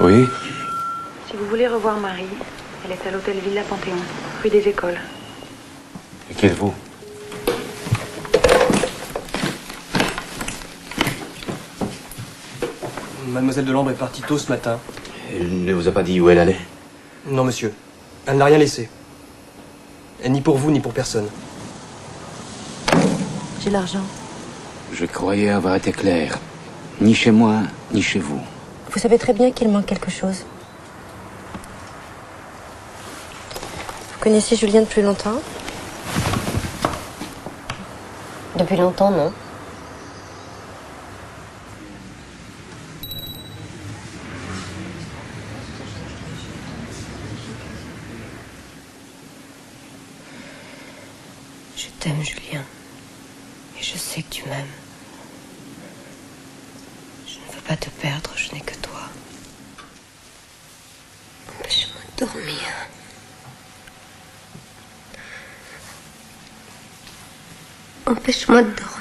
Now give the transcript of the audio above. Oui. Si vous voulez revoir Marie, elle est à l'hôtel Villa Panthéon, rue des Écoles. Et qui êtes-vous? Mademoiselle de Lambre est partie tôt ce matin. Elle ne vous a pas dit où elle allait? Non, monsieur. Elle n'a rien laissé. Et ni pour vous, ni pour personne. J'ai l'argent. Je croyais avoir été clair. Ni chez moi, ni chez vous. Vous savez très bien qu'il manque quelque chose. Vous connaissez Julien depuis longtemps? Depuis longtemps, non. Je t'aime, Julien. Et je sais que tu m'aimes. Je ne veux pas te perdre, je n'ai que toi. Empêche-moi de dormir. Empêche-moi de dormir.